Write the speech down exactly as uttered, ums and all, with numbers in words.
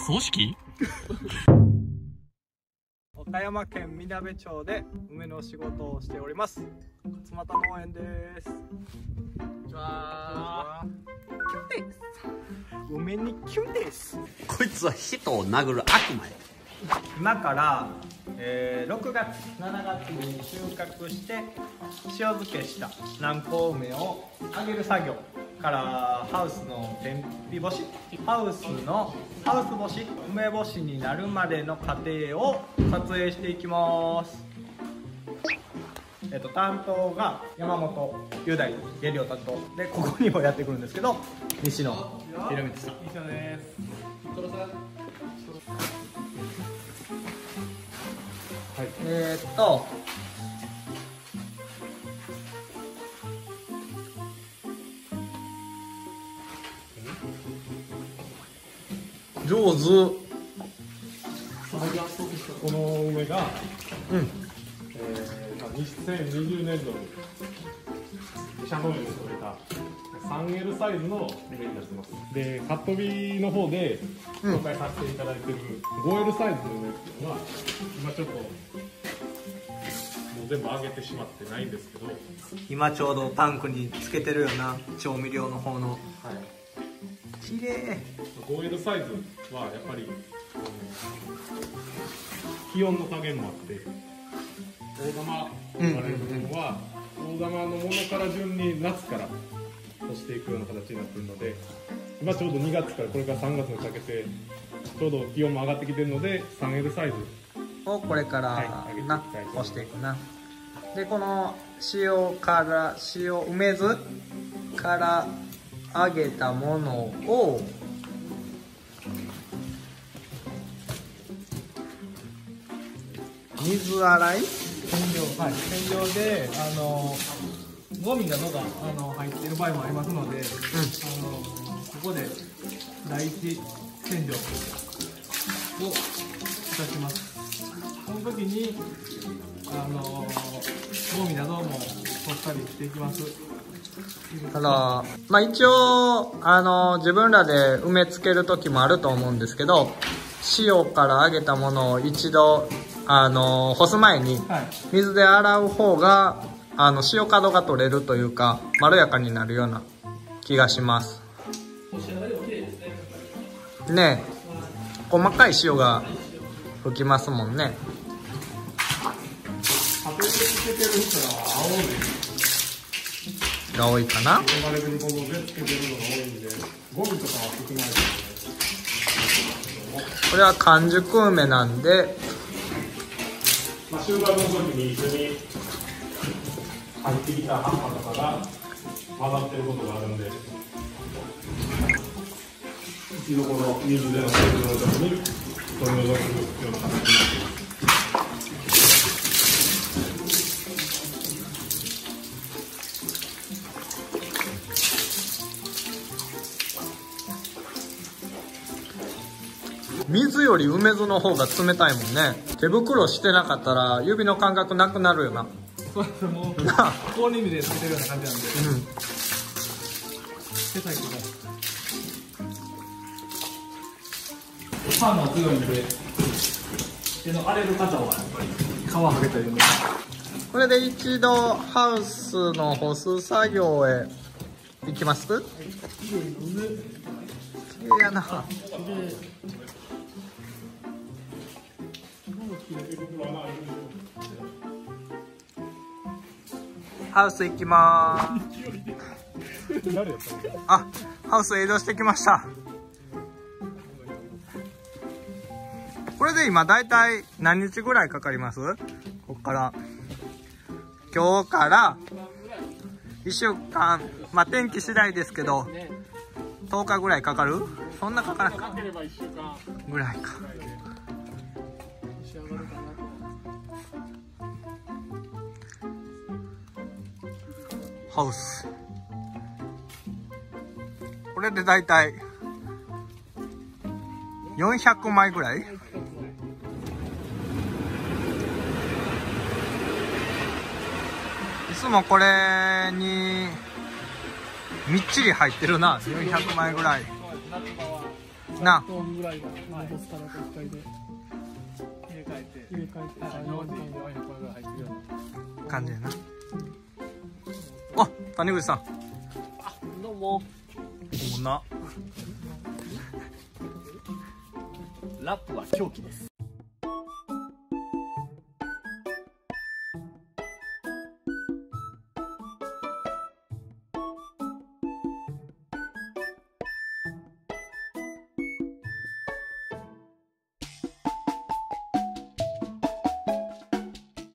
葬式岡山県みなべ町で梅の仕事をしております勝俣農園です。こんにちは。キュンです。梅にキュンです。こいつは人を殴る悪魔や。今から、えー、ろくがつしちがつに収穫して塩漬けした南高梅を揚げる作業からハウスの天日干し、ハウスのハウス干し、梅干しになるまでの過程を撮影していきます。えっと担当が山本雄大原料担当で、ここにもやってくるんですけど西野博光さん。西野です。えーっと上手。この梅が、うん、えー、にせんにじゅうねんどに自社農園で取れた スリーエル サイズの梅になってます。でカットビーの方で紹介させていただいている ファイブエル サイズの梅っていうのは今ちょっと全部揚げてしまってないんですけど、今ちょうどタンクにつけてるような調味料の方の、はい、きれい。 ファイブエル サイズはやっぱり気温の加減もあって大玉と言われる部分は大玉のものから順に夏から干していくような形になっているので、今ちょうどにがつからこれからさんがつにかけてちょうど気温も上がってきてるので スリーエル サイズをこれからな干していくな。でこの塩から塩梅酢から揚げたものを水洗い洗浄、はい、洗浄であのゴミなどがあの入っている場合もありますので、うん、あのここで第一洗浄をいたします。その時にあのゴミなども取ったりしていきます。ただ、まあ、一応あの自分らで埋めつける時もあると思うんですけど、塩から揚げたものを一度あの干す前に水で洗う方があの塩角が取れるというかまろやかになるような気がします。ねえ、細かい塩が吹きますもんね。つけてる人が青梅が多いかな。呼ばれてるものでつけてるのが多いんで、ゴミとかは少ないですね。これは完熟梅なんで、まあ、収穫の時に一緒に入ってきた葉っぱとかが混ざってることがあるんで、一度この水での洗浄の時に取り除くような形になってます。水より梅酢の方が冷たいもんね。手袋してなかったら指の感覚なくなるよな。そうです、もう氷水でつけてるような感じなんで、うん、手先がパンが強いんで手の荒れる方はやっぱり皮剥げたりとか。これで一度ハウスの干す作業へ行きます。はい、きれいやな。ハウス行きまーす。あ、ハウス移動してきました。これで今だいたい何日ぐらいかかります？こっから今日からいっしゅうかん、まあ天気次第ですけどとおかぐらいかかる？そんなかからんかぐらいか。ハウスこれでだいたいよんひゃくまいぐらい。いつもこれにみっちり入ってるな。よんひゃくまいぐらい。よんトンぐらい戻すからといっかいで入れ替えて入れ替えてよんトンぐらい入ってるような感じやな。あっ、谷口さん、あ、どうも。こんなラップは狂気です。